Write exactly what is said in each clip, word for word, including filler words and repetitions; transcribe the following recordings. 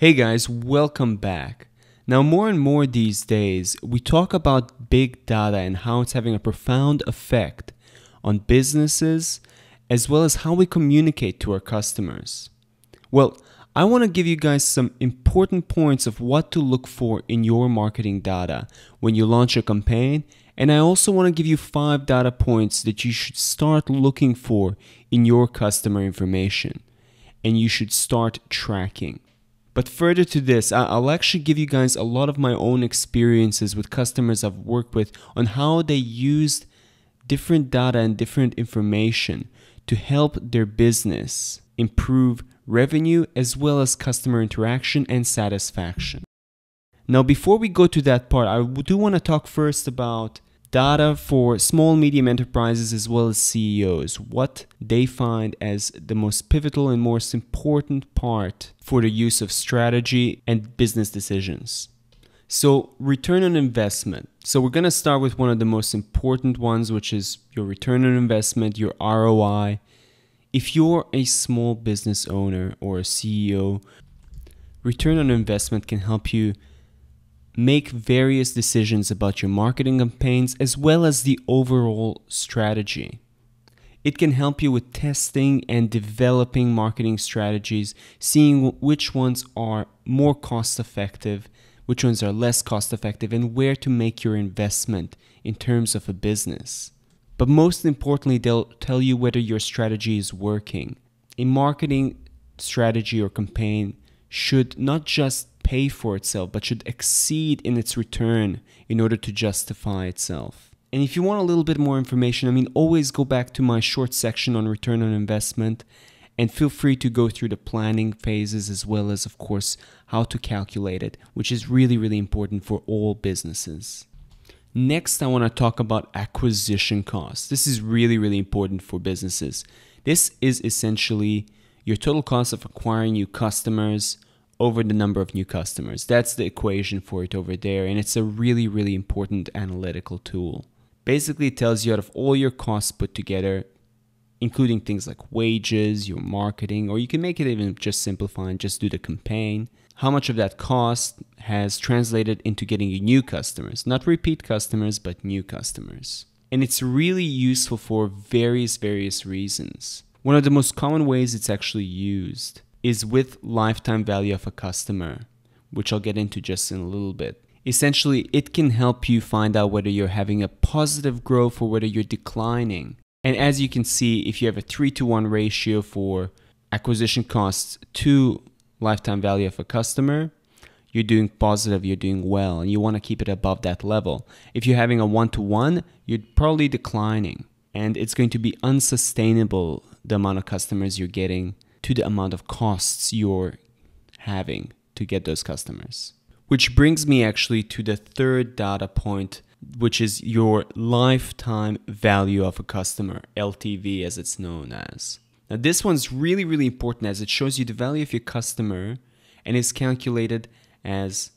Hey guys, welcome back. Now more and more these days, we talk about big data and how it's having a profound effect on businesses as well as how we communicate to our customers. Well, I want to give you guys some important points of what to look for in your marketing data when you launch a campaign, and I also want to give you five data points that you should start looking for in your customer information and you should start tracking. But further to this, I'll actually give you guys a lot of my own experiences with customers I've worked with on how they used different data and different information to help their business improve revenue as well as customer interaction and satisfaction. Now, before we go to that part, I do want to talk first about data for small and medium enterprises as well as C E Os, what they find as the most pivotal and most important part for the use of strategy and business decisions. So return on investment. So we're going to start with one of the most important ones, which is your return on investment, your R O I. If you're a small business owner or a C E O, return on investment can help you make various decisions about your marketing campaigns as well as the overall strategy. It can help you with testing and developing marketing strategies, seeing which ones are more cost effective, which ones are less cost effective, and where to make your investment in terms of a business. But most importantly, they'll tell you whether your strategy is working. A marketing strategy or campaign should not just pay for itself, but should exceed in its return in order to justify itself. And if you want a little bit more information, I mean, always go back to my short section on return on investment and feel free to go through the planning phases as well as, of course, how to calculate it, which is really, really important for all businesses. Next, I want to talk about acquisition costs. This is really, really important for businesses. This is essentially your total cost of acquiring new customers over the number of new customers. That's the equation for it over there, and it's a really, really important analytical tool. Basically, it tells you out of all your costs put together, including things like wages, your marketing, or you can make it even just simplify and just do the campaign, how much of that cost has translated into getting you new customers, not repeat customers, but new customers. And it's really useful for various, various reasons. One of the most common ways it's actually used is with lifetime value of a customer, which I'll get into just in a little bit. Essentially, it can help you find out whether you're having a positive growth or whether you're declining. And as you can see, if you have a three to one ratio for acquisition costs to lifetime value of a customer, you're doing positive, you're doing well, and you want to keep it above that level. If you're having a one to one, you're probably declining, and it's going to be unsustainable, the amount of customers you're getting to the amount of costs you're having to get those customers. Which brings me actually to the third data point, which is your lifetime value of a customer, L T V as it's known as. Now this one's really, really important as it shows you the value of your customer and is calculated as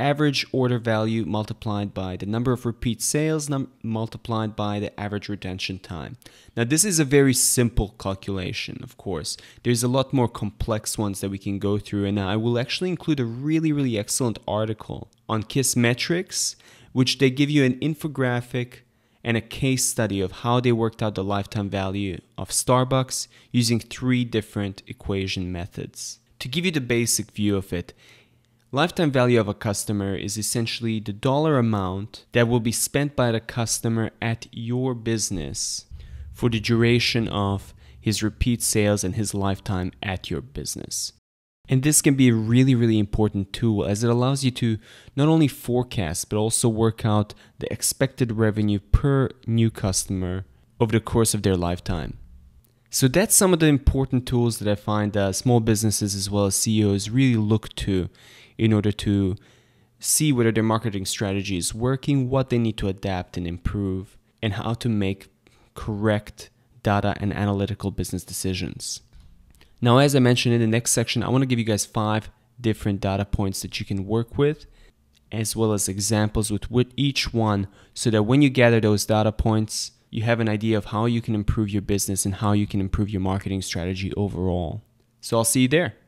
average order value multiplied by the number of repeat sales multiplied by the average retention time. Now this is a very simple calculation, of course. There's a lot more complex ones that we can go through, and I will actually include a really, really excellent article on KISSmetrics, which they give you an infographic and a case study of how they worked out the lifetime value of Starbucks using three different equation methods. To give you the basic view of it, lifetime value of a customer is essentially the dollar amount that will be spent by the customer at your business for the duration of his repeat sales and his lifetime at your business. And this can be a really, really important tool as it allows you to not only forecast but also work out the expected revenue per new customer over the course of their lifetime. So that's some of the important tools that I find uh, small businesses as well as C E Os really look to in order to see whether their marketing strategy is working, what they need to adapt and improve, and how to make correct data and analytical business decisions. Now, as I mentioned in the next section, I want to give you guys five different data points that you can work with, as well as examples with, with each one, so that when you gather those data points, you have an idea of how you can improve your business and how you can improve your marketing strategy overall. So I'll see you there.